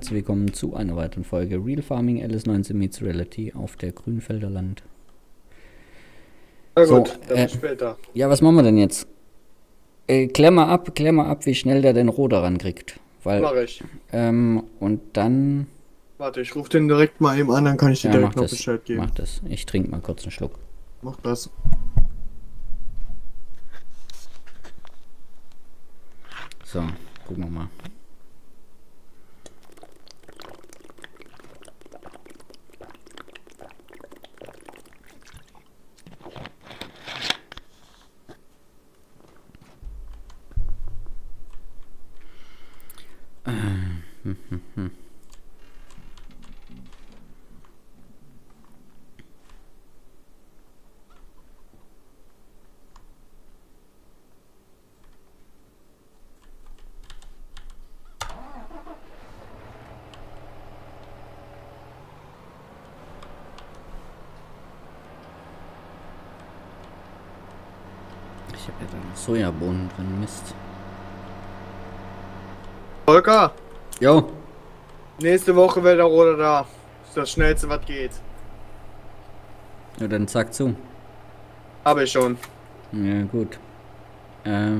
herzlich willkommen zu einer weiteren Folge Real Farming LS19 meets Reality auf der Grünfelder Land. Na gut, so, dann bis später. Ja, was machen wir denn jetzt? Klär mal ab, wie schnell der den Roder rankriegt. Mach ich. Und dann... Warte, ich rufe den direkt mal eben an, dann kann ich dir direkt noch Bescheid geben. Mach das, ich trinke mal kurz einen Schluck. Mach das. So, gucken wir mal. Ich habe ja da Sojabohnen drin, Mist. Volker! Jo! Nächste Woche wäre der Roder da. Ist das Schnellste, was geht. Ja, dann zack zu. Habe ich schon. Ja, gut. Ja.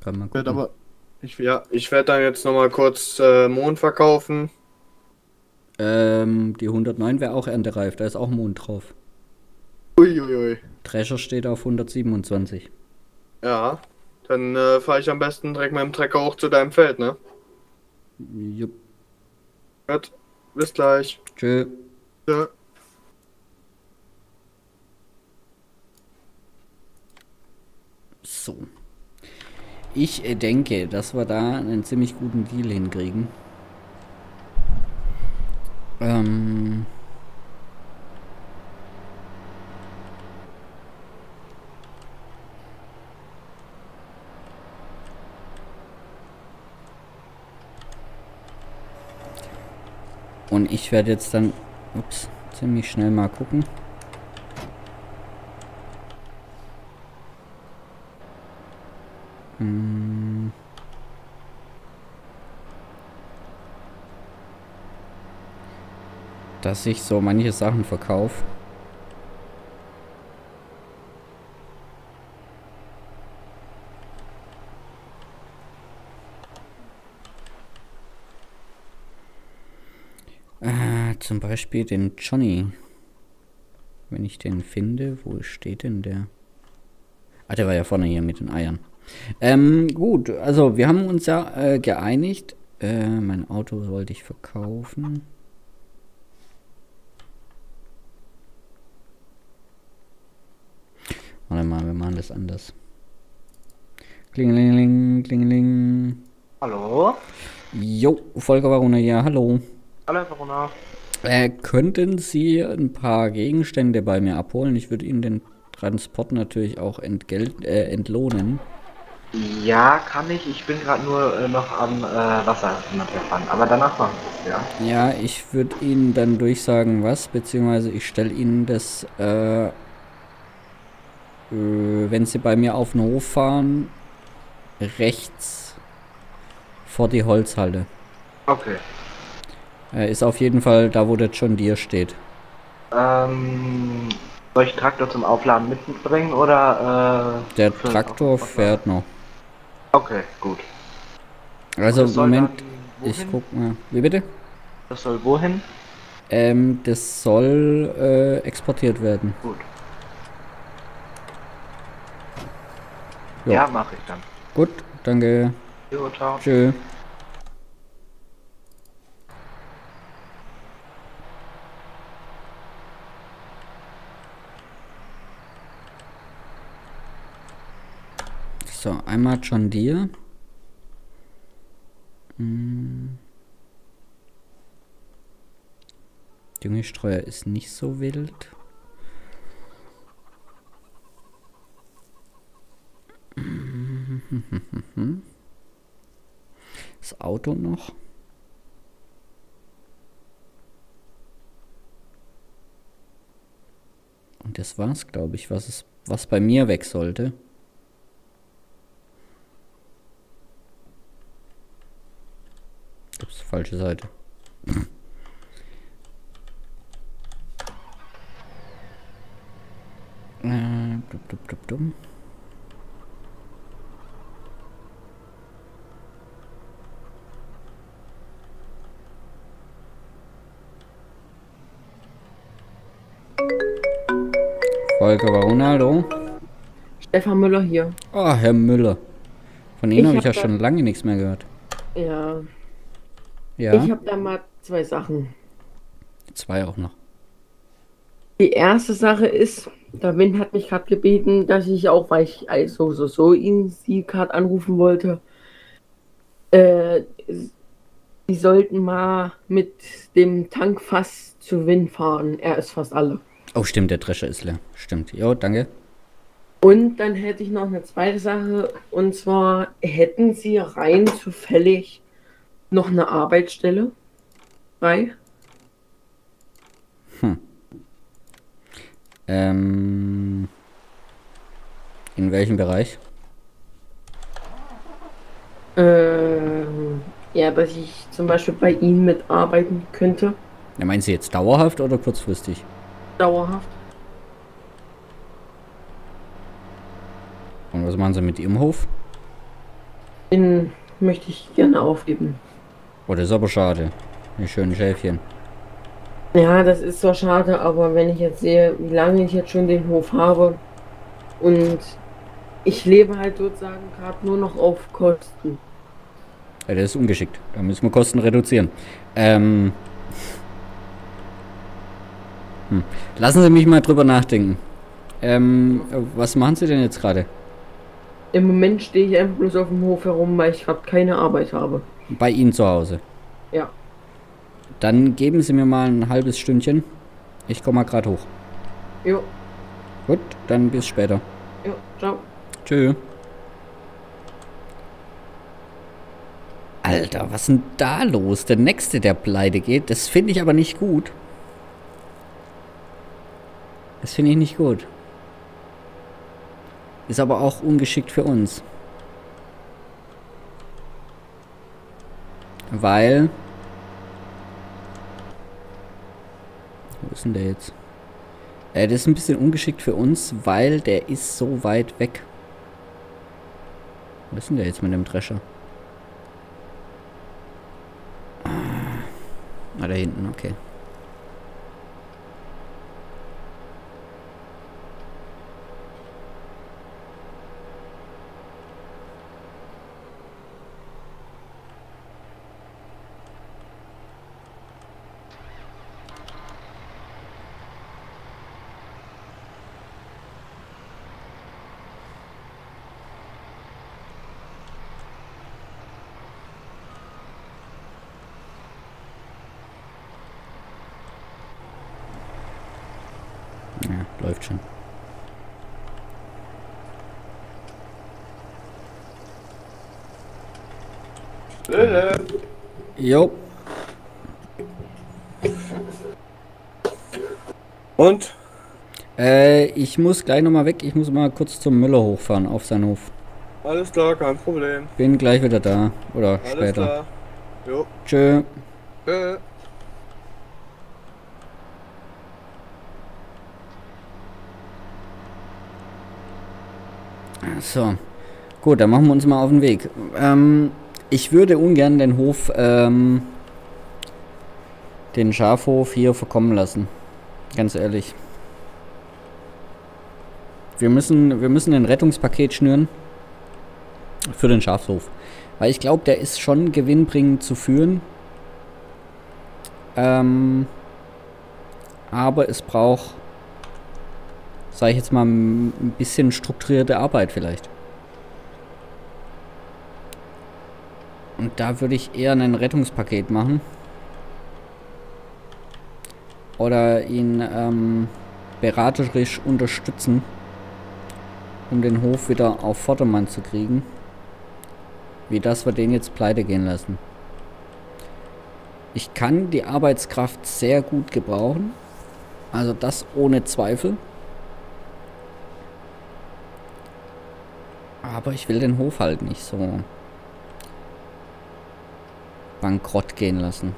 Kann man gucken. Ich werde dann jetzt nochmal kurz Mohn verkaufen. Die 109 wäre auch erntereif, da ist auch Mohn drauf. Uiuiui. Drescher steht auf 127. Ja, dann fahre ich am besten direkt mit dem Trecker hoch zu deinem Feld, ne? Jupp. Gut, bis gleich. Tschö. Tschö. So. Ich denke, dass wir da einen ziemlich guten Deal hinkriegen. Und ich werde jetzt dann, ups, ziemlich schnell mal gucken. Dass ich so manche Sachen verkaufe. Zum Beispiel den Johnny. Wenn ich den finde, wo steht denn der? Ah, der war ja vorne hier mit den Eiern. Gut, also wir haben uns ja geeinigt. Mein Auto wollte ich verkaufen. Warte mal, wir machen das anders. Klingeling, klingeling. Hallo? Jo, Volker Varuna hier, hallo. Hallo, Varuna. Könnten Sie ein paar Gegenstände bei mir abholen? Ich würde Ihnen den Transport natürlich auch entlohnen. Ja, kann ich. Ich bin gerade nur noch am Wasser gefahren. Aber danach machen wir es, ja. Ja, ich würde Ihnen dann durchsagen, was, beziehungsweise ich stelle Ihnen das, wenn Sie bei mir auf den Hof fahren, rechts vor die Holzhalde. Okay. Ist auf jeden Fall da, wo der John Deere steht. Soll ich den Traktor zum Aufladen mitbringen oder... der Traktor fährt noch. Okay, gut. Also, Moment, ich guck mal. Wie bitte? Das soll wohin? Das soll exportiert werden. Gut. Jo. Ja, mache ich dann. Gut, danke. Jo, ciao. Tschö. So, einmal John Deere. Düngestreuer ist nicht so wild. Das Auto noch. Und das war's, glaube ich, was bei mir weg sollte. falsche Seite. Volker Varuna, hallo. Stefan Müller hier. Oh, Herr Müller. Von Ihnen habe ich ja schon lange nichts mehr gehört. Ja. Ja. Ich habe da mal zwei Sachen. Zwei auch noch. Die erste Sache ist, der Wind hat mich gerade gebeten, dass ich auch, weil ich also ihn sie gerade anrufen wollte, die sollten mal mit dem Tankfass zu Wind fahren. Er ist fast alle. Oh stimmt, der Drescher ist leer. Stimmt. Jo, danke. Und dann hätte ich noch eine zweite Sache, und zwar hätten Sie rein zufällig noch eine Arbeitsstelle frei? Hm. In welchem Bereich? Ja, dass ich zum Beispiel bei Ihnen mitarbeiten könnte. Ja, meinen Sie jetzt dauerhaft oder kurzfristig? Dauerhaft. Und was machen Sie mit Ihrem Hof? Den möchte ich gerne aufgeben. Oh, das ist aber schade. Ein schönes Schäfchen. Ja, das ist zwar schade, aber wenn ich jetzt sehe, wie lange ich jetzt schon den Hof habe und ich lebe halt sozusagen gerade nur noch auf Kosten. Ja, das ist ungeschickt. Da müssen wir Kosten reduzieren. Lassen Sie mich mal drüber nachdenken. Was machen Sie denn jetzt gerade? Im Moment stehe ich einfach bloß auf dem Hof herum, weil ich gerade keine Arbeit habe. Bei Ihnen zu Hause? Ja. Dann geben Sie mir mal ein halbes Stündchen. Ich komme mal gerade hoch. Jo. Gut, dann bis später. Jo, ciao. Tschö. Alter, was ist denn da los? Der Nächste, der pleite geht, das finde ich aber nicht gut. Das finde ich nicht gut. Ist aber auch ungeschickt für uns. Weil... Wo ist denn der jetzt? Das ist ein bisschen ungeschickt für uns, weil der ist so weit weg. Wo ist denn der jetzt mit dem Drescher? Ah, da hinten, okay. Ja, läuft schon. Jo. Und? Ich muss gleich nochmal weg. Ich muss mal kurz zum Müller hochfahren auf seinen Hof. Alles klar, kein Problem. Bin gleich wieder da. Oder alles später. Klar. Jo. Tschö. Tschö. So, gut, dann machen wir uns mal auf den Weg. Ich würde ungern den Hof, den Schafhof hier verkommen lassen. Ganz ehrlich. Wir müssen ein Rettungspaket schnüren für den Schafshof. Weil ich glaube, der ist schon gewinnbringend zu führen. Aber es braucht... Sag ich jetzt mal, ein bisschen strukturierte Arbeit vielleicht. Und da würde ich eher ein Rettungspaket machen. Oder ihn beraterisch unterstützen, um den Hof wieder auf Vordermann zu kriegen. Wie das wir den jetzt pleite gehen lassen. Ich kann die Arbeitskraft sehr gut gebrauchen. Also das ohne Zweifel. Aber ich will den Hof halt nicht so bankrott gehen lassen.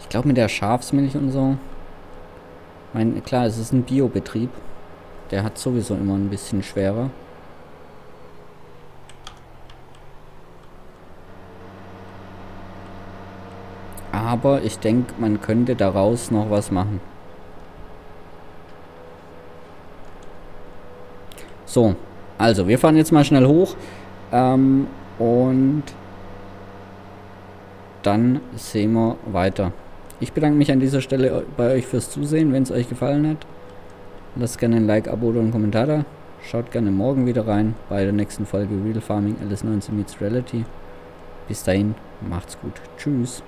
Ich glaube mit der Schafsmilch und so. Ich meine, klar, es ist ein Biobetrieb. Der hat sowieso immer ein bisschen schwerer. Aber ich denke, man könnte daraus noch was machen. So, also wir fahren jetzt mal schnell hoch. Und dann sehen wir weiter. Ich bedanke mich an dieser Stelle bei euch fürs Zusehen. Wenn es euch gefallen hat, lasst gerne ein Like, Abo oder einen Kommentar da. Schaut gerne morgen wieder rein bei der nächsten Folge Real Farming LS19 meets Reality. Bis dahin, macht's gut. Tschüss.